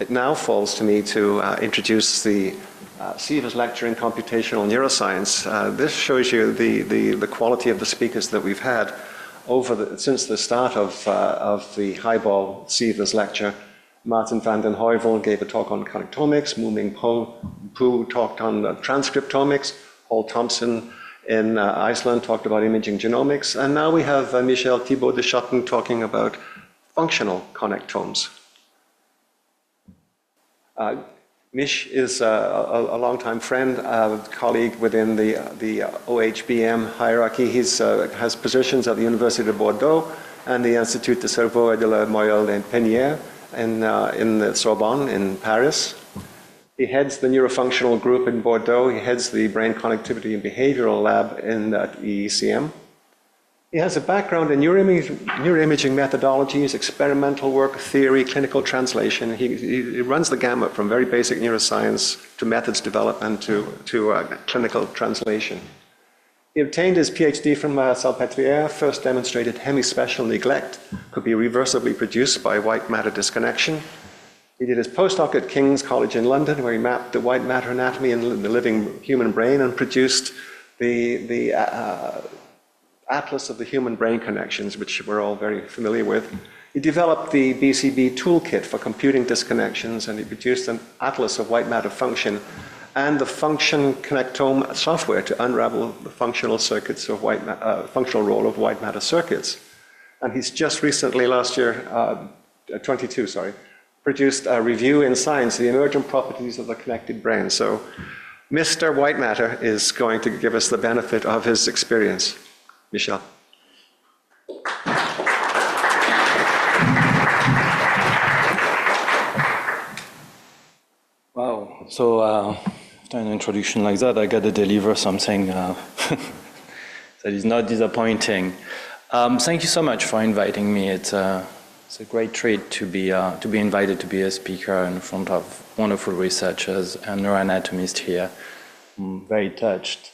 It now falls to me to introduce the Sievers Lecture in Computational Neuroscience. This shows you the quality of the speakers that we've had since the start of the highball Sievers Lecture. Martin van den Heuvel gave a talk on connectomics. Mu-Ming Poo talked on transcriptomics. Paul Thompson in Iceland talked about imaging genomics. And now we have Michel Thibault de Schotten talking about functional connectomes. Mich is a longtime friend, colleague within the OHBM hierarchy. He has positions at the University of Bordeaux and the Institut du Cerveau et de la Moelle Épinière in the Sorbonne in Paris. He heads the neurofunctional group in Bordeaux. He heads the brain connectivity and behavioral lab in EECM. He has a background in neuroimaging methodologies, experimental work, theory, clinical translation. He runs the gamut from very basic neuroscience to methods development to clinical translation. He obtained his PhD from Salpêtrière, first demonstrated hemispatial neglect could be reversibly produced by white matter disconnection. He did his postdoc at King's College in London, where he mapped the white matter anatomy in the living human brain and produced the Atlas of the human brain connections, which we're all very familiar with. He developed the BCB toolkit for computing disconnections, and he produced an atlas of white matter function and the function connectome software to unravel the functional circuits of functional role of white matter circuits. And he's just recently, last year, 22, sorry, produced a review in Science, the emergent properties of the connected brain. So Mr. White Matter is going to give us the benefit of his experience. Michel. Wow, so after an introduction like that, I got to deliver something that is not disappointing. Thank you so much for inviting me. It's a great treat to be invited to be a speaker in front of wonderful researchers and neuroanatomists here. I'm very touched.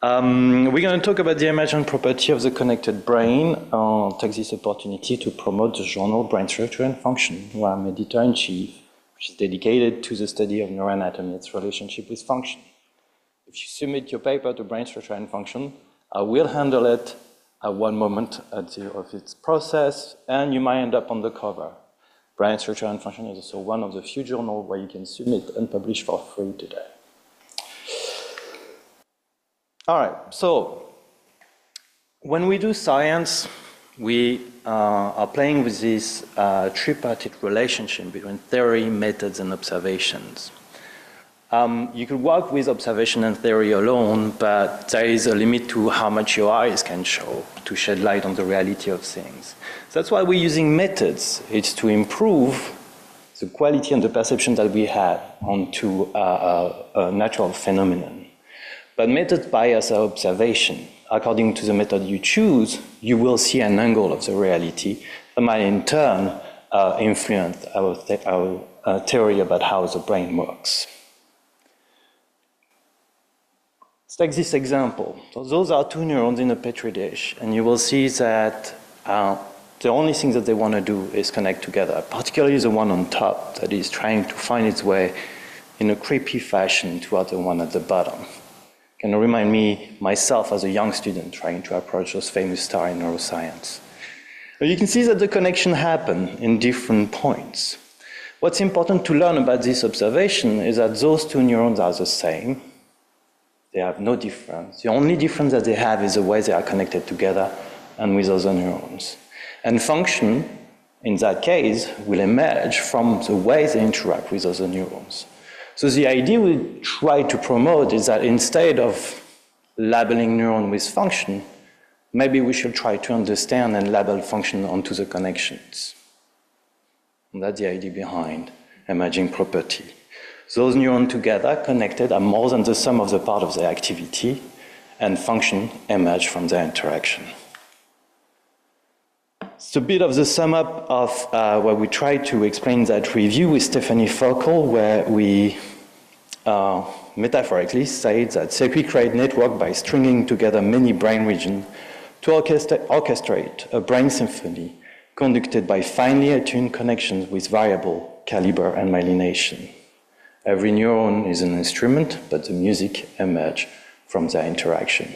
We're going to talk about the emergent property of the connected brain. I'll take this opportunity to promote the journal Brain Structure and Function, where I'm editor-in-chief, which is dedicated to the study of neuroanatomy, its relationship with function. If you submit your paper to Brain Structure and Function, I will handle it at one moment of its process, and you might end up on the cover. Brain Structure and Function is also one of the few journals where you can submit and publish for free today. All right, so when we do science, we are playing with this tripartite relationship between theory, methods, and observations. You could work with observation and theory alone, but there is a limit to how much your eyes can show to shed light on the reality of things. So that's why we're using methods. It's to improve the quality and the perception that we have onto a natural phenomenon. But methods bias are observation. According to the method you choose, you will see an angle of the reality that might in turn influence our theory about how the brain works. Let's take this example. So those are two neurons in a petri dish, and you will see that the only thing that they want to do is connect together, particularly the one on top that is trying to find its way in a creepy fashion toward the one at the bottom. Can remind me myself as a young student trying to approach those famous stars in neuroscience. You can see that the connection happen in different points. What's important to learn about this observation is that those two neurons are the same. They have no difference. The only difference that they have is the way they are connected together and with other neurons. And function, in that case, will emerge from the way they interact with other neurons. So the idea we try to promote is that instead of labeling neuron with function, maybe we should try to understand and label function onto the connections. And that's the idea behind emerging property. Those neurons together connected are more than the sum of the parts of their activity, and function emerge from their interaction. It's a bit of the sum up of where we tried to explain that review with Stephanie Forkel, where we metaphorically said that circuits create network by stringing together many brain regions to orchestrate a brain symphony conducted by finely attuned connections with variable caliber and myelination. Every neuron is an instrument, but the music emerges from their interaction.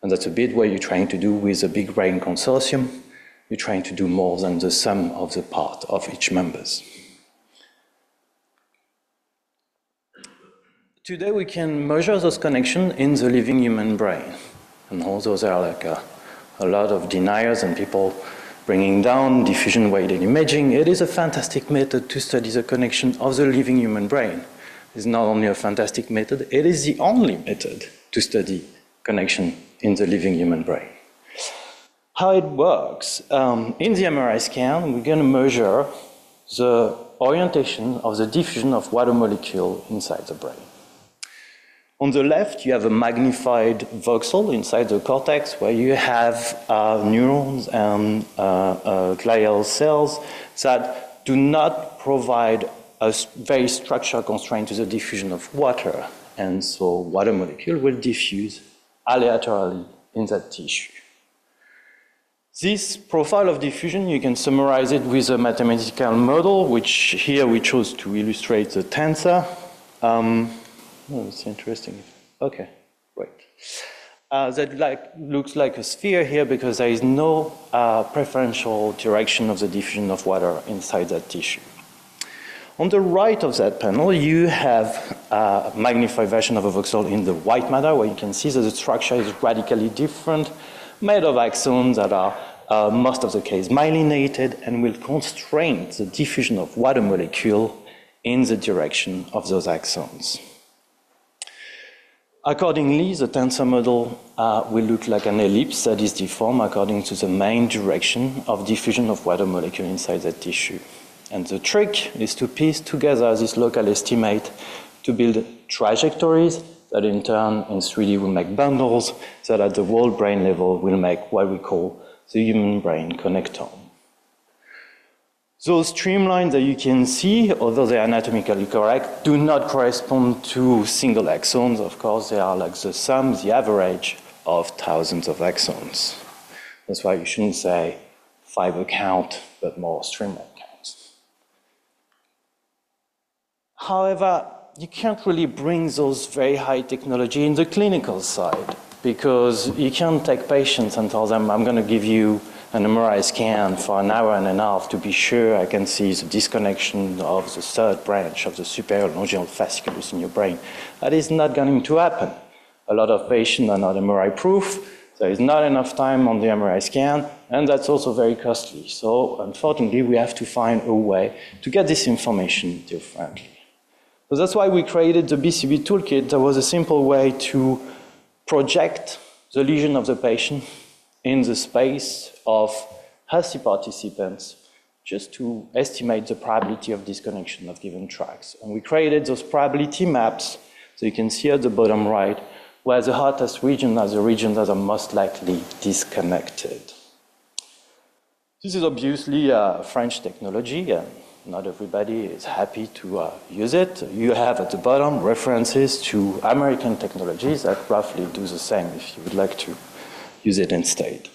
And that's a bit what you're trying to do with a big brain consortium. You're trying to do more than the sum of the parts of each members. Today we can measure those connections in the living human brain. And although there are like a lot of deniers and people bringing down diffusion-weighted imaging, it is a fantastic method to study the connection of the living human brain. It's not only a fantastic method, it is the only method to study connection in the living human brain. How it works? In the MRI scan, we're going to measure the orientation of the diffusion of water molecule inside the brain. On the left, you have a magnified voxel inside the cortex where you have neurons and glial cells that do not provide a very structural constraint to the diffusion of water. And so water molecule will diffuse aleatorily in that tissue. This profile of diffusion, you can summarize it with a mathematical model, which here we chose to illustrate the tensor. Oh, it's interesting. Okay, right. That looks like a sphere here because there is no preferential direction of the diffusion of water inside that tissue. On the right of that panel, you have a magnified version of a voxel in the white matter where you can see that the structure is radically different, made of axons that are, most of the case, myelinated and will constrain the diffusion of water molecule in the direction of those axons. Accordingly, the tensor model will look like an ellipse that is deformed according to the main direction of diffusion of water molecule inside that tissue. And the trick is to piece together this local estimate to build trajectories that in turn in 3D will make bundles that at the whole brain level will make what we call the human brain connectome. Those streamlines that you can see, although they are anatomically correct, do not correspond to single axons. Of course, they are like the sum, the average of thousands of axons. That's why you shouldn't say fiber count, but more streamline counts. However, you can't really bring those very high technology in the clinical side because you can't take patients and tell them, I'm going to give you an MRI scan for an hour and a half to be sure I can see the disconnection of the third branch of the superior longeal fasciculus in your brain. That is not going to happen. A lot of patients are not MRI proof, there is not enough time on the MRI scan, and that's also very costly. So unfortunately, we have to find a way to get this information differently. So that's why we created the BCB toolkit. That was a simple way to project the lesion of the patient in the space of healthy participants just to estimate the probability of disconnection of given tracks. And we created those probability maps, so you can see at the bottom right, where the hottest regions are the regions that are most likely disconnected. This is obviously French technology, and not everybody is happy to use it. You have at the bottom references to American technologies that roughly do the same if you would like to use it instead.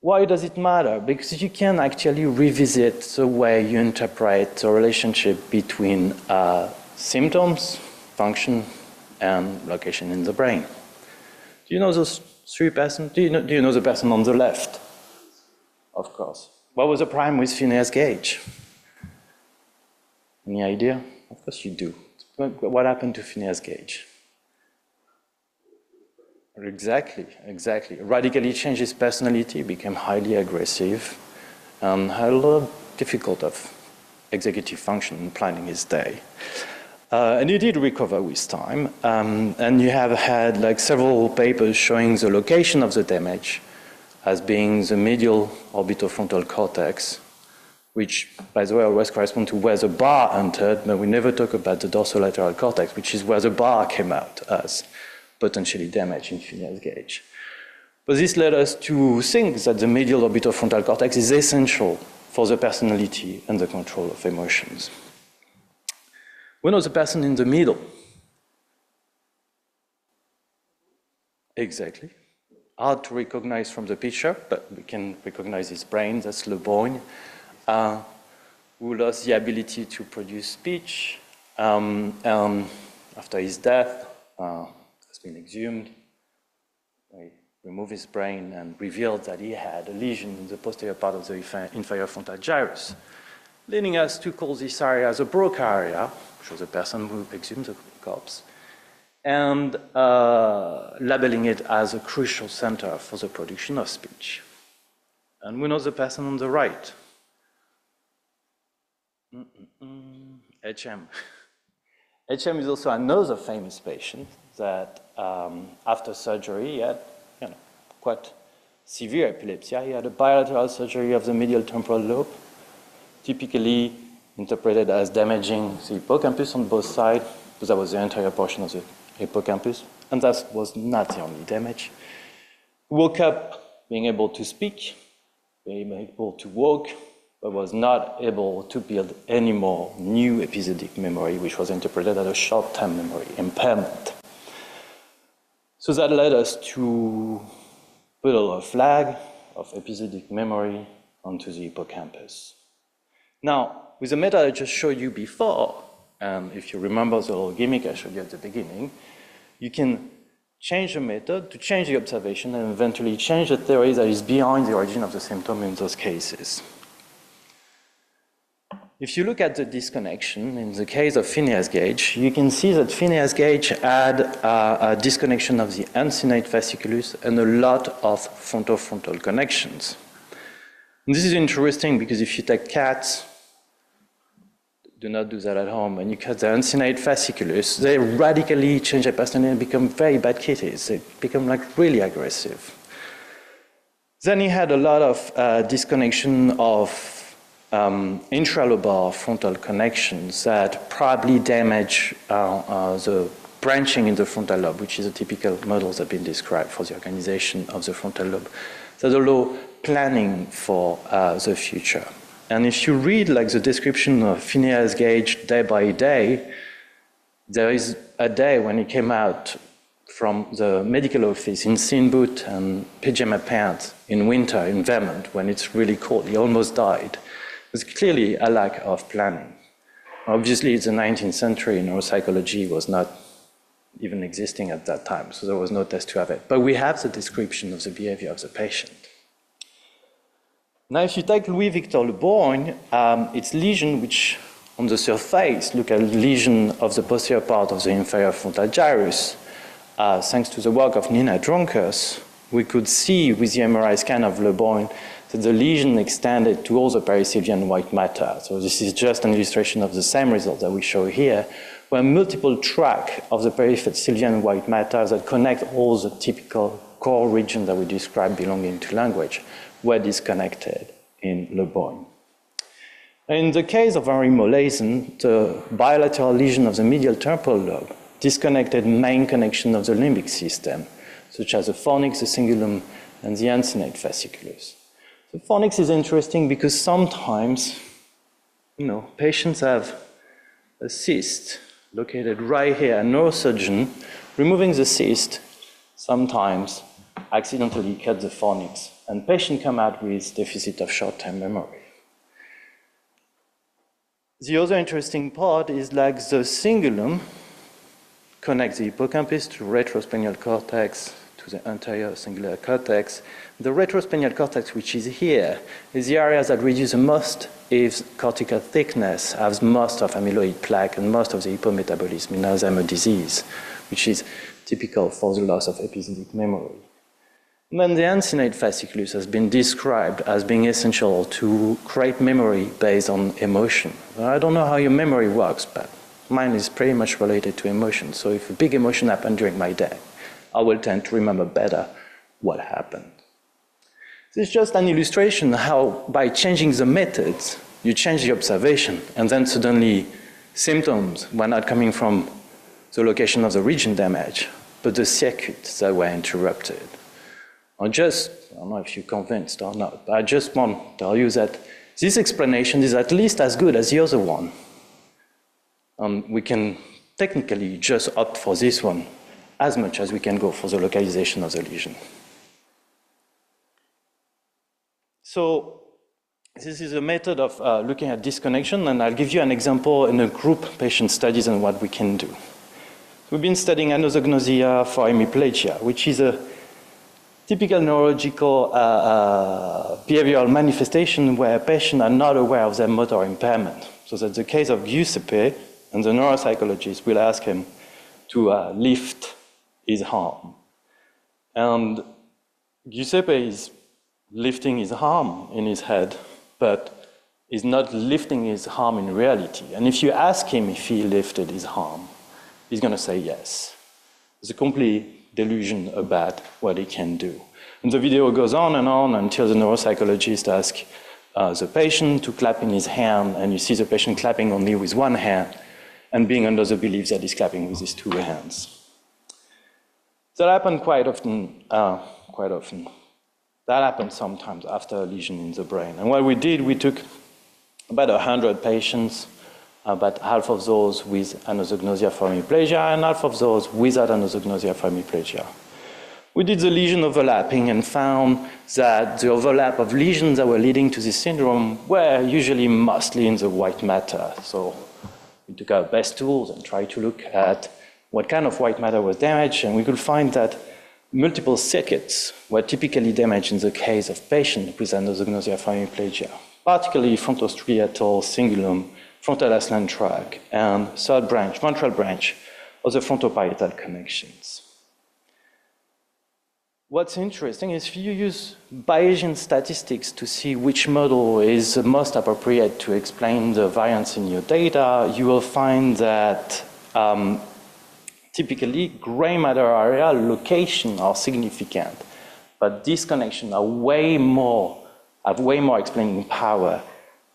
Why does it matter? Because you can actually revisit the way you interpret the relationship between symptoms, function, and location in the brain. Do you know those three persons? Do you know the person on the left? Of course. What was the problem with Phineas Gage? Any idea? Of course you do. What happened to Phineas Gage? Exactly, exactly. Radically changed his personality, became highly aggressive, and had a lot of difficulty of executive function and planning his day. And he did recover with time. And you have had like several papers showing the location of the damage as being the medial orbitofrontal cortex, which, by the way, always corresponds to where the bar entered, but we never talk about the dorsolateral cortex, which is where the bar came out as potentially damaged in Phineas Gage. But this led us to think that the medial orbitofrontal cortex is essential for the personality and the control of emotions. We know the person in the middle. Exactly. Hard to recognize from the picture, but we can recognize his brain, that's Leborgne. who lost the ability to produce speech after his death, has been exhumed. We removed his brain and revealed that he had a lesion in the posterior part of the inferior frontal gyrus, leading us to call this area as a Broca area, which was the person who exhumed the corpse, and labeling it as a crucial center for the production of speech. And we know the person on the right. HM. HM is also another famous patient that after surgery, he had quite severe epilepsy. He had a bilateral surgery of the medial temporal lobe, typically interpreted as damaging the hippocampus on both sides, because that was the entire portion of the hippocampus, and that was not the only damage. He woke up being able to speak, being able to walk, but was not able to build any more new episodic memory, which was interpreted as a short-term memory impairment. So that led us to put a flag of episodic memory onto the hippocampus. Now, with the method I just showed you before, and if you remember the little gimmick I showed you at the beginning, you can change the method to change the observation and eventually change the theory that is behind the origin of the symptom in those cases. If you look at the disconnection, in the case of Phineas Gage, you can see that Phineas Gage had a disconnection of the ancinate fasciculus and a lot of frontal-frontal connections. And this is interesting because if you take cats, do not do that at home, and you cut the ancinate fasciculus, they radically change their personality and become very bad kitties. They become like really aggressive. Then he had a lot of disconnection of intralobar frontal connections that probably damage the branching in the frontal lobe, which is a typical model that's been described for the organization of the frontal lobe, that allow planning for the future. And if you read like the description of Phineas Gage day by day, there is a day when he came out from the medical office in sin boot and pajama pants in winter in Vermont when it's really cold. He almost died. There's clearly a lack of planning. Obviously, it's the 19th century, neuropsychology was not even existing at that time, so there was no test to have it. But we have the description of the behavior of the patient. Now, if you take Louis-Victor Leborgne, it's lesion which, on the surface, look at a lesion of the posterior part of the inferior frontal gyrus. Thanks to the work of Nina Drunkers, we could see with the MRI scan of Leborgne that the lesion extended to all the perissylvian white matter. So this is just an illustration of the same result that we show here, where multiple tracts of the perissylvian white matter that connect all the typical core regions that we describe belonging to language were disconnected in Leborgne. In the case of Henry Molaison, the bilateral lesion of the medial temporal lobe disconnected main connection of the limbic system, such as the fornix, the cingulum, and the ancinate fasciculus. The fornix is interesting because sometimes, patients have a cyst located right here, a neurosurgeon removing the cyst sometimes accidentally cuts the fornix, and patients come out with deficit of short-term memory. The other interesting part is like the cingulum connects the hippocampus to retrospinal cortex, to the anterior cingulate cortex. The retrospinal cortex, which is here, is the area that reduces the most if cortical thickness has most of amyloid plaque and most of the hypometabolism in Alzheimer's disease, which is typical for the loss of episodic memory. And then the ancinate fasciculus has been described as being essential to create memory based on emotion. I don't know how your memory works, but mine is pretty much related to emotion. So if a big emotion happened during my day, I will tend to remember better what happened. This is just an illustration how by changing the methods, you change the observation, and then suddenly symptoms were not coming from the location of the region damage, but the circuits that were interrupted. I don't know if you're convinced or not, but I just want to tell you that this explanation is at least as good as the other one. We can technically just opt for this one as much as we can go for the localization of the lesion. So This is a method of looking at disconnection, and I'll give you an example in a group patient studies and what we can do. We've been studying anosognosia for hemiplegia, which is a typical neurological behavioral manifestation where patients are not aware of their motor impairment. So that's the case of Giuseppe, and the neuropsychologist will ask him to lift his arm. And Giuseppe is lifting his arm in his head, but he's not lifting his arm in reality. And if you ask him if he lifted his arm, he's going to say yes. It's a complete delusion about what he can do. And the video goes on until the neuropsychologist asks the patient to clap in his hand, and you see the patient clapping only with one hand and being under the belief that he's clapping with his two hands. That happens quite often. That happens sometimes after a lesion in the brain. And what we did, we took about 100 patients, about half of those with anosognosia for hemiplegia and half of those without anosognosia for hemiplegia. We did the lesion overlapping and found that the overlap of lesions that were leading to this syndrome were usually mostly in the white matter. So we took our best tools and tried to look at what kind of white matter was damaged, and we could find that multiple circuits were typically damaged in the case of patients with anosognosia for hemiplegia, particularly frontostriatal cingulum, frontal ascending tract, and third branch, ventral branch, of the frontopietal connections. What's interesting is if you use Bayesian statistics to see which model is most appropriate to explain the variance in your data, you will find that typically, gray matter area location are significant, but disconnection are have way more explaining power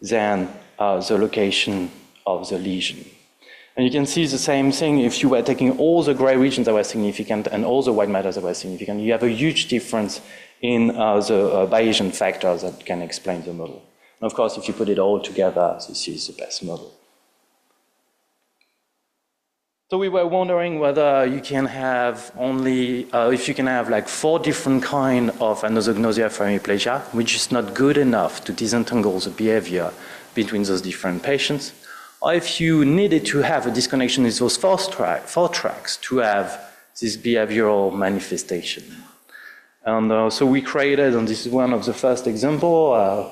than the location of the lesion. And you can see the same thing if you were taking all the gray regions that were significant and all the white matters that were significant. You have a huge difference in the Bayesian factors that can explain the model. And of course, if you put it all together, this is the best model. So we were wondering whether you can have only, if you can have like 4 different kinds of anosognosia for hemiplegia, which is not good enough to disentangle the behavior between those different patients, or if you needed to have a disconnection in those 4 tracks to have this behavioral manifestation. And so we created, and this is one of the first example,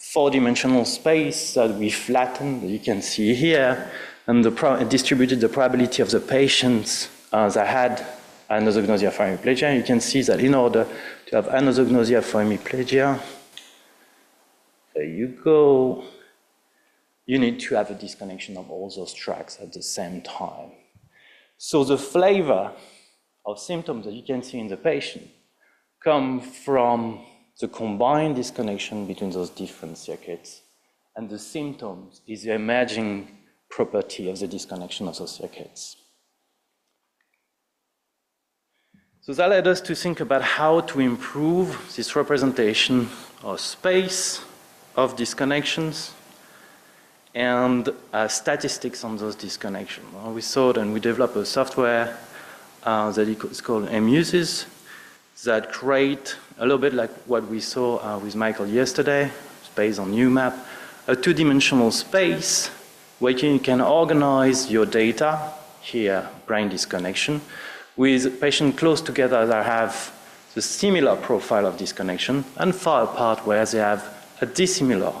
4-dimensional space that we flattened, you can see here, and distributed the probability of the patients that had anosognosia for hemiplegia. And you can see that in order to have anosognosia for hemiplegia, there you go, you need to have a disconnection of all those tracks at the same time. So the flavor of symptoms that you can see in the patient come from the combined disconnection between those different circuits, and the symptoms is the emerging property of the disconnection of those circuits. So that led us to think about how to improve this representation or space of disconnections and statistics on those disconnections. Well, we thought, and we developed a software that is called MUSIS that create a little bit like what we saw with Michael yesterday, based on UMAP, a 2-dimensional space where you can organize your data, here, brain disconnection, with patients close together that have the similar profile of disconnection and far apart where they have a dissimilar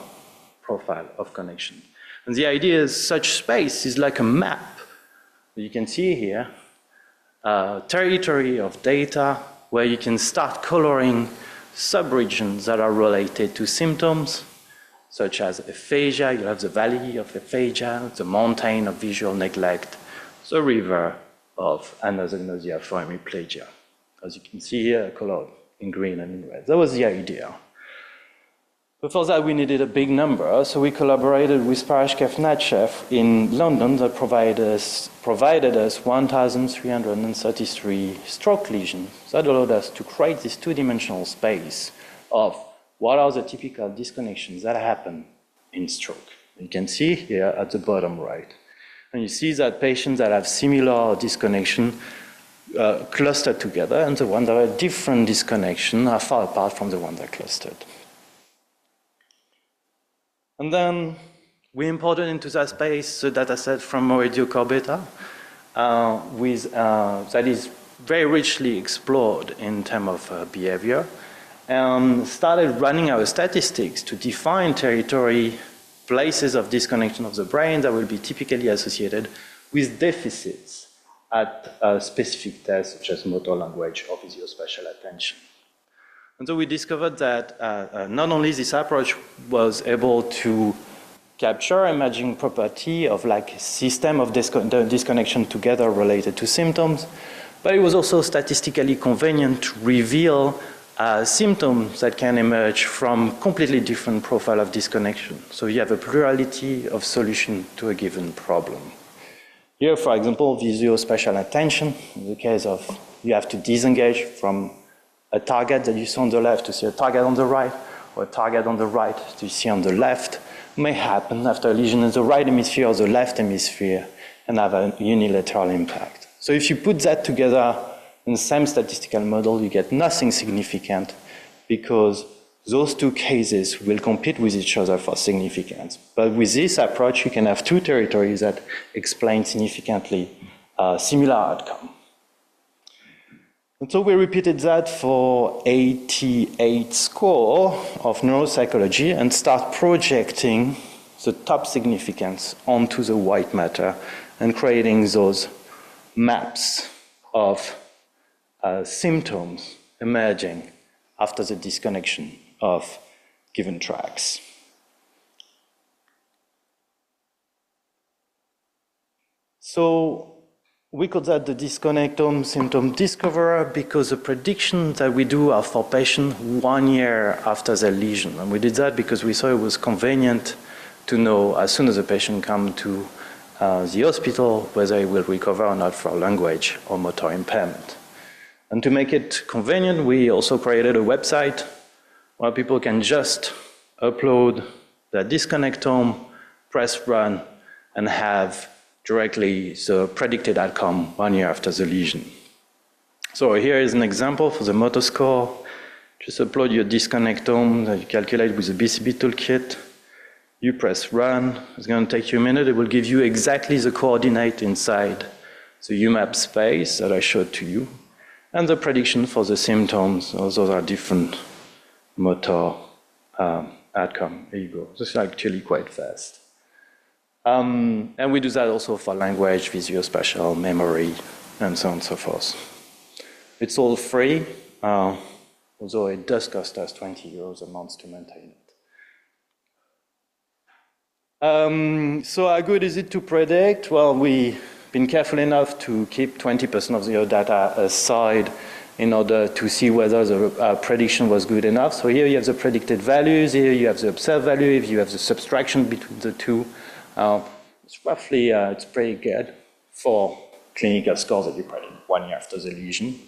profile of connection. And the idea is such space is like a map. You can see here a territory of data where you can start coloring subregions that are related to symptoms, such as aphasia. You have the valley of aphasia, the mountain of visual neglect, the river of anosognosia for hemiplegia. As you can see here, colored in green and in red. That was the idea. But for that, we needed a big number, so we collaborated with Parashkev Natchev in London that provided us 1,333 stroke lesions that allowed us to create this 2-dimensional space of what are the typical disconnections that happen in stroke. You can see here at the bottom right. And you see that patients that have similar disconnection cluster together, and the ones that have different disconnection are far apart from the ones that clustered. And then we imported into that space the data set from Maurizio Corbetta, that is very richly explored in terms of behavior, and started running our statistics to define territory, places of disconnection of the brain that will be typically associated with deficits at specific tests such as motor language or visuospatial attention. And so we discovered that not only this approach was able to capture emerging property of like system of disconnection together related to symptoms, but it was also statistically convenient to reveal symptoms that can emerge from completely different profile of disconnection. So you have a plurality of solution to a given problem. Here, for example, visuospatial attention, in the case of you have to disengage from a target that you saw on the left to see a target on the right, or a target on the right to see on the left, may happen after a lesion in the right hemisphere or the left hemisphere and have a unilateral impact. So if you put that together in the same statistical model, you get nothing significant because those two cases will compete with each other for significance. But with this approach, you can have two territories that explain significantly similar outcome. And so we repeated that for 88 score of neuropsychology and start projecting the top significance onto the white matter and creating those maps of symptoms emerging after the disconnection of given tracks. So we call that the disconnectome symptom discoverer because the predictions that we do are for patients 1 year after their lesion. And we did that because we saw it was convenient to know as soon as the patient comes to the hospital whether he will recover or not for language or motor impairment. And to make it convenient, we also created a website where people can just upload their disconnectome, press run, and have directly the predicted outcome 1 year after the lesion. So here is an example for the motor score. Just upload your disconnectome that you calculate with the BCB toolkit. You press run. It's going to take you a minute. It will give you exactly the coordinate inside the UMAP space that I showed to you. And the prediction for the symptoms, those are different motor outcome. There you go. This is actually quite fast. And we do that also for language, visuospatial, memory, and so on and so forth. It's all free, although it does cost us 20 euros a month to maintain it. So how good is it to predict? Well, we've been careful enough to keep 20% of your data aside in order to see whether the prediction was good enough. So here you have the predicted values, here you have the observed value, if you have the subtraction between the two. It's roughly, it's pretty good for clinical scores that you predict 1 year after the lesion.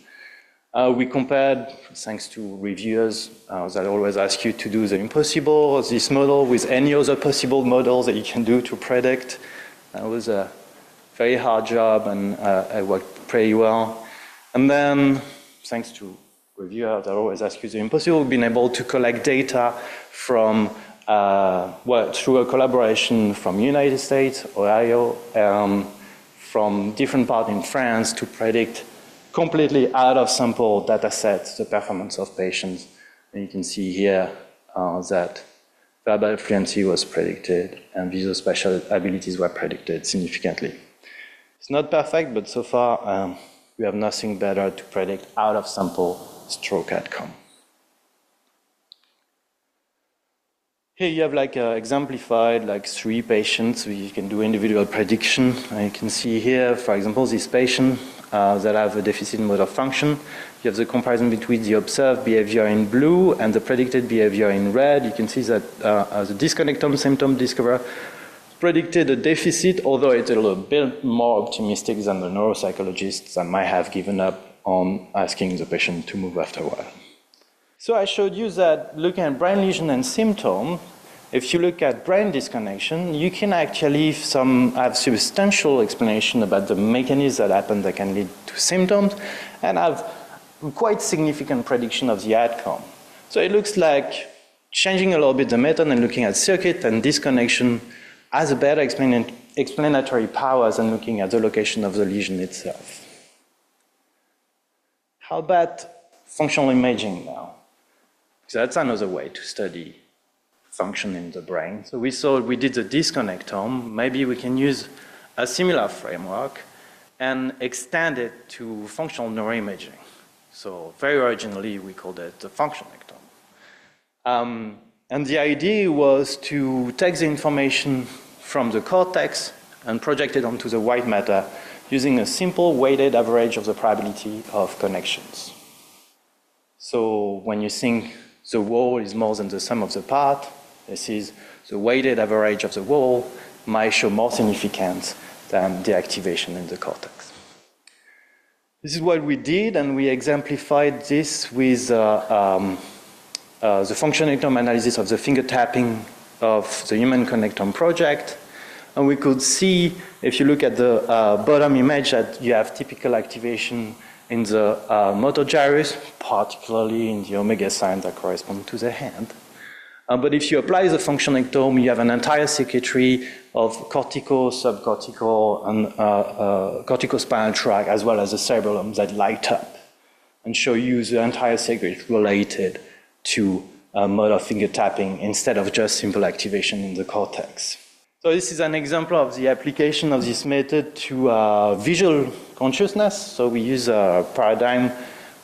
We compared, thanks to reviewers that always ask you to do the impossible, this model with any other possible models that you can do to predict. It was a very hard job and it worked pretty well. And then, thanks to reviewers that always ask you the impossible, we've been able to collect data from through a collaboration from United States, Ohio, from different parts in France to predict completely out of sample data sets the performance of patients. And you can see here that verbal fluency was predicted and visuospatial abilities were predicted significantly. It's not perfect, but so far we have nothing better to predict out of sample stroke outcome. Here you have like exemplified like three patients. You can do individual prediction. And you can see here, for example, this patient that have a deficit in motor function. You have the comparison between the observed behavior in blue and the predicted behavior in red. You can see that the disconnectome symptom discoverer predicted a deficit, although it's a little bit more optimistic than the neuropsychologists that might have given up on asking the patient to move after a while. So I showed you that looking at brain lesion and symptom, if you look at brain disconnection, you can actually have substantial explanation about the mechanisms that happen that can lead to symptoms and have quite significant prediction of the outcome. So it looks like changing a little bit the method and looking at circuit and disconnection as a better explanatory powers and looking at the location of the lesion itself. How about functional imaging now? So that's another way to study function in the brain. So we saw we did the disconnectome. Maybe we can use a similar framework and extend it to functional neuroimaging. So very originally, we called it the functionectome. And the idea was to take the information from the cortex and project it onto the white matter using a simple weighted average of the probability of connections. So when you think the wall is more than the sum of the parts, this is the weighted average of the wall might show more significance than the activation in the cortex. This is what we did, and we exemplified this with the functionectome analysis of the finger tapping of the Human Connectome project. And we could see, if you look at the bottom image, that you have typical activation in the motor gyrus, particularly in the omega signs that correspond to the hand. But if you apply the functionectome, you have an entire circuitry of cortical, subcortical, and corticospinal tract, as well as the cerebellum that light up and show you the entire circuit related to motor finger tapping instead of just simple activation in the cortex. So this is an example of the application of this method to visual consciousness. So we use a paradigm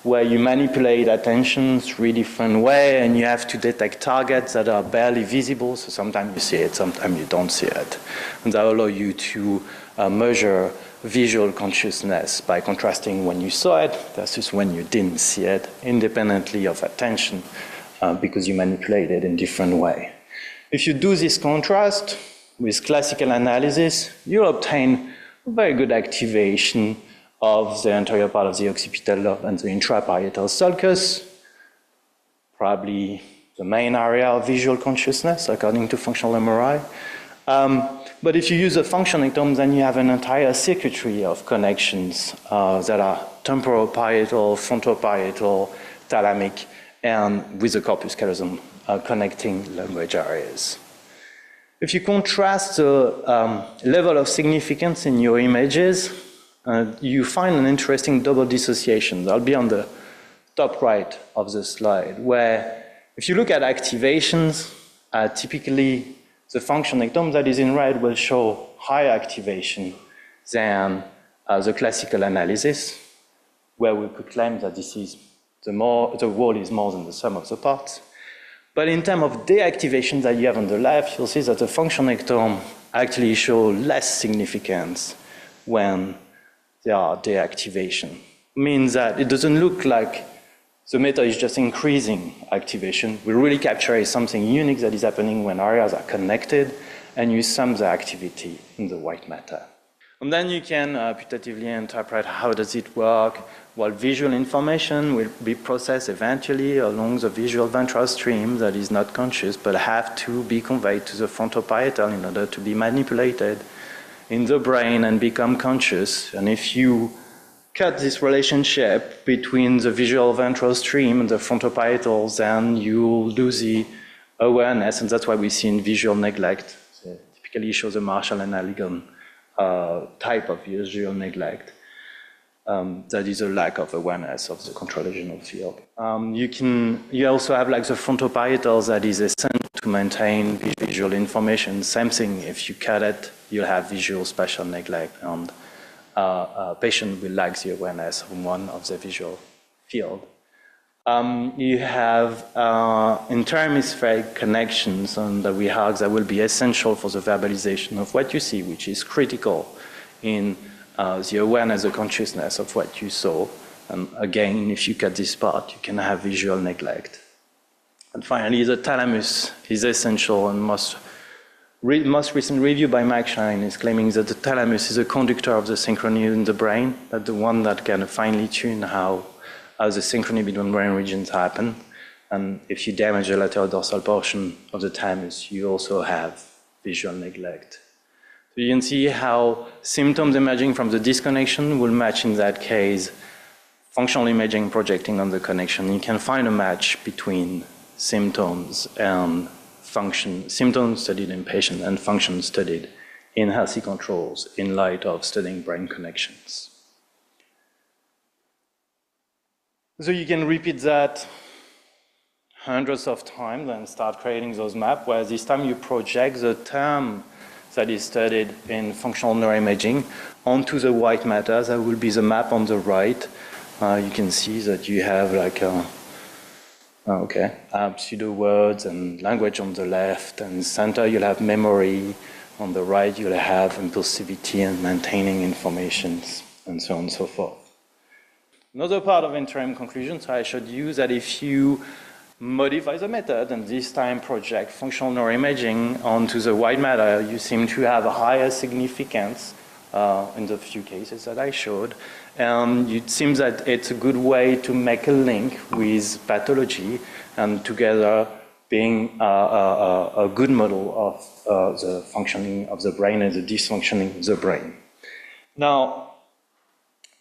where you manipulate attention three different ways, and you have to detect targets that are barely visible. So sometimes you see it, sometimes you don't see it. And that allows you to measure visual consciousness by contrasting when you saw it versus when you didn't see it, independently of attention, because you manipulate it in different way. If you do this contrast with classical analysis, you obtain a very good activation of the anterior part of the occipital lobe and the intraparietal sulcus, probably the main area of visual consciousness, according to functional MRI. But if you use a functionectome, then you have an entire circuitry of connections that are temporal-parietal, frontoparietal, thalamic, and with the corpus callosum connecting language areas. If you contrast the level of significance in your images, you find an interesting double dissociation. I'll be on the top right of the slide, where if you look at activations, typically the functionectome that is in red will show higher activation than the classical analysis, where we could claim that this is the wall is more than the sum of the parts. But in terms of deactivation that you have on the left, you'll see that the functionectome actually shows less significance when there are deactivation. Means that it doesn't look like the method is just increasing activation. We really capture something unique that is happening when areas are connected, and you sum the activity in the white matter. And then you can putatively interpret how does it work, what visual information will be processed eventually along the visual ventral stream that is not conscious but have to be conveyed to the frontoparietal in order to be manipulated in the brain and become conscious. And if you cut this relationship between the visual ventral stream and the frontoparietal, then you lose the awareness, and that's why we see in visual neglect. So typically shows the Marshall and Halligan type of visual neglect. That is a lack of awareness of the control regional field. You also have like the frontoparietal that is essential to maintain visual information. Same thing, if you cut it, you'll have visual spatial neglect, and a patient will lack the awareness of one of the visual field. You have interhemispheric connections on the WHACs that will be essential for the verbalization of what you see, which is critical in the awareness, the consciousness of what you saw. And again, if you cut this part, you can have visual neglect. And finally, the thalamus is essential, and most recent review by Mike Shine is claiming that the thalamus is a conductor of the synchrony in the brain, that the one that can finely tune how the synchrony between brain regions happen. And if you damage the lateral dorsal portion of the thalamus, you also have visual neglect. So you can see how symptoms emerging from the disconnection will match, in that case, functional imaging projecting on the connection. You can find a match between symptoms and function, symptoms studied in patients and function studied in healthy controls in light of studying brain connections. So you can repeat that hundreds of times and start creating those maps, where this time you project the term that is studied in functional neuroimaging onto the white matter. That will be the map on the right. You can see that you have like pseudo words and language on the left, and center you'll have memory, on the right you'll have impulsivity and maintaining informations, and so on and so forth. Another part of interim conclusions, I showed you that if you modify the method and this time project functional neuroimaging onto the white matter, you seem to have a higher significance in the few cases that I showed. It seems that it's a good way to make a link with pathology, and together being a good model of the functioning of the brain and the dysfunctioning of the brain. Now,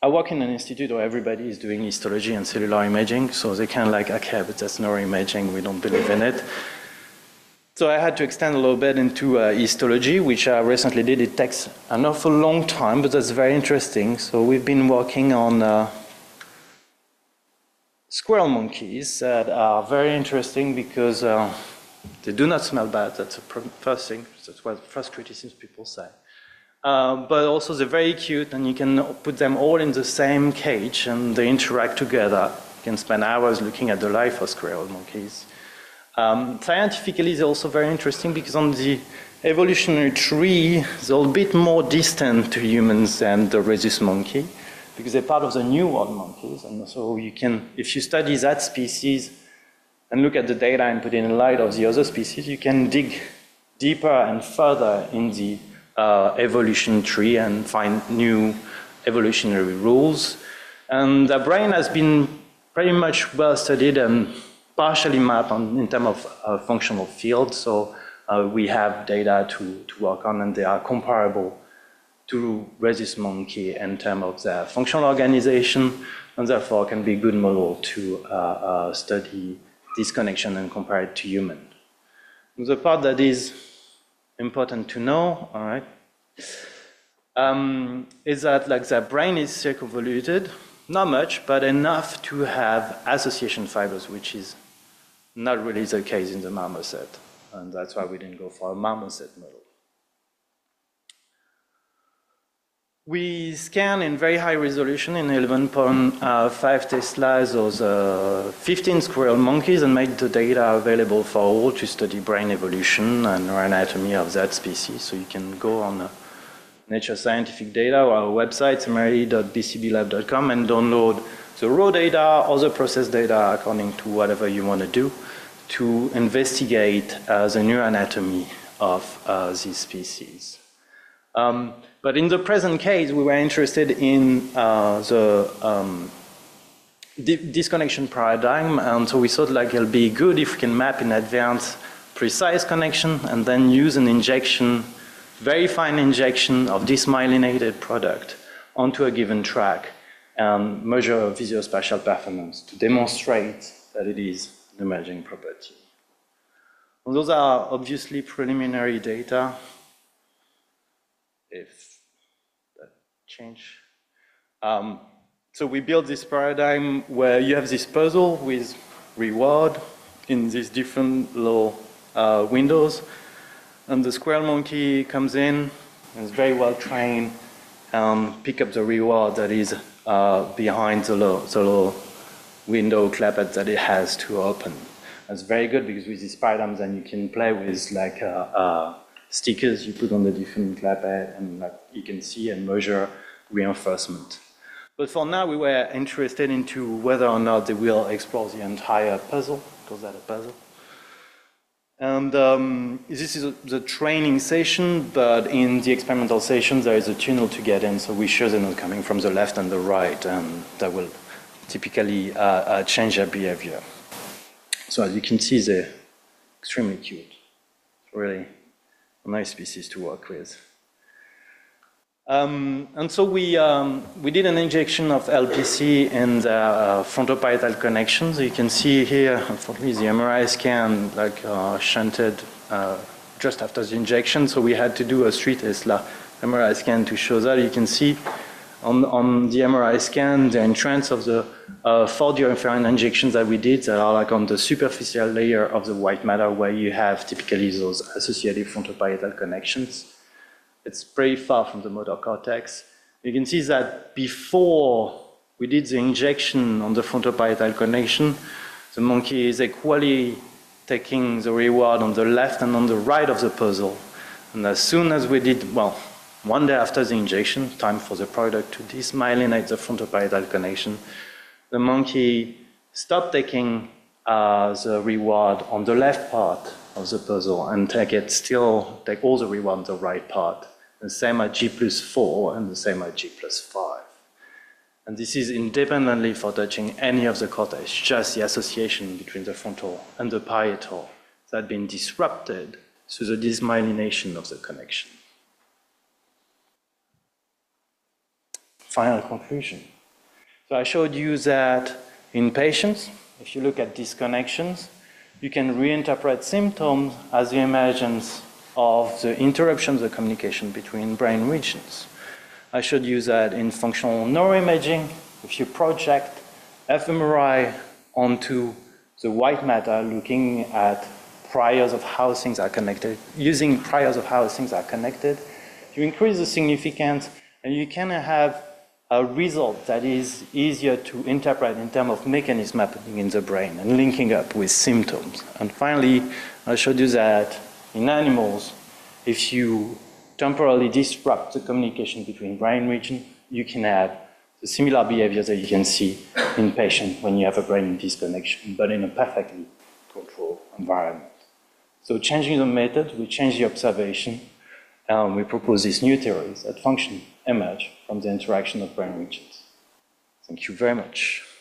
I work in an institute where everybody is doing histology and cellular imaging, so they kind of like, okay, but that's neuroimaging, we don't believe in it. So I had to extend a little bit into histology, which I recently did. It takes an awful long time, but that's very interesting. So we've been working on squirrel monkeys that are very interesting because they do not smell bad. That's the first thing, that's what first criticisms people say. But also they're very cute, and you can put them all in the same cage and they interact together. You can spend hours looking at the life of squirrel monkeys. Scientifically, they're also very interesting because on the evolutionary tree, they're a bit more distant to humans than the rhesus monkey, because they're part of the New World monkeys. And so you can, if you study that species and look at the data and put it in light of the other species, you can dig deeper and further in the evolution tree and find new evolutionary rules. And the brain has been pretty much well studied and partially mapped on, in terms of functional fields. So we have data to work on, and they are comparable to rhesus monkey in terms of their functional organization, and therefore can be a good model to study this connection and compare it to human. The part that is important to know, all right, is that like the brain is circumvoluted, not much, but enough to have association fibers, which is not really the case in the marmoset, and that's why we didn't go for a marmoset model. We scan in very high resolution in 11.5 Tesla those 15 squirrel monkeys and made the data available for all to study brain evolution and neuroanatomy of that species. So you can go on Nature Scientific Data or our website, summary.bcblab.com, and download the raw data or the process data according to whatever you want to do to investigate the neuroanatomy of these species. But in the present case, we were interested in the disconnection paradigm, and so we thought like it'll be good if we can map in advance precise connection and then use an injection, very fine injection of this myelinated product onto a given track and measure visuospatial performance to demonstrate that it is an emerging property. And those are obviously preliminary data. If that change. So we build this paradigm where you have this puzzle with reward in these different little windows, and the squirrel monkey comes in and is very well trained and pick up the reward that is behind the little window clapet that it has to open. That's very good because with this paradigm then you can play with like stickers you put on the different clapet, and like you can see and measure reinforcement. But for now, we were interested into whether or not they will explore the entire puzzle, because that's a puzzle. And this is the training session, but in the experimental session, there is a tunnel to get in, so we show them not coming from the left and the right, and that will typically change their behavior. So as you can see, they're extremely cute, really. Nice species to work with. And so we did an injection of LPC in the frontoparietal connections. You can see here, unfortunately, the MRI scan like shunted just after the injection. So we had to do a 3 Tesla MRI scan to show that. You can see on the MRI scan the entrance of the 4 interferon injections that we did that are like on the superficial layer of the white matter where you have typically those associated frontoparietal connections. It's pretty far from the motor cortex. You can see that before we did the injection on the frontoparietal connection, the monkey is equally taking the reward on the left and on the right of the puzzle. And as soon as we did, well, 1 day after the injection, time for the product to desmyelinate the frontoparietal connection, the monkey stopped taking the reward on the left part of the puzzle and take all the reward on the right part. The same at G+4 and the same at G+5. And this is independently for touching any of the cortex, just the association between the frontal and the parietal that had been disrupted through the desmyelination of the connection. Final conclusion. So I showed you that in patients, if you look at disconnections, you can reinterpret symptoms as the emergence of the interruption of the communication between brain regions. I should use that in functional neuroimaging. If you project fMRI onto the white matter, looking at priors of how things are connected, using priors of how things are connected, you increase the significance and you can have a result that is easier to interpret in terms of mechanism happening in the brain and linking up with symptoms. And finally, I showed you that in animals, if you temporarily disrupt the communication between brain regions, you can have the similar behavior that you can see in patients when you have a brain disconnection, but in a perfectly controlled environment. So changing the method, we change the observation, and we propose these new theories that function emerge from the interaction of brain regions. Thank you very much.